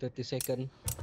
32nd.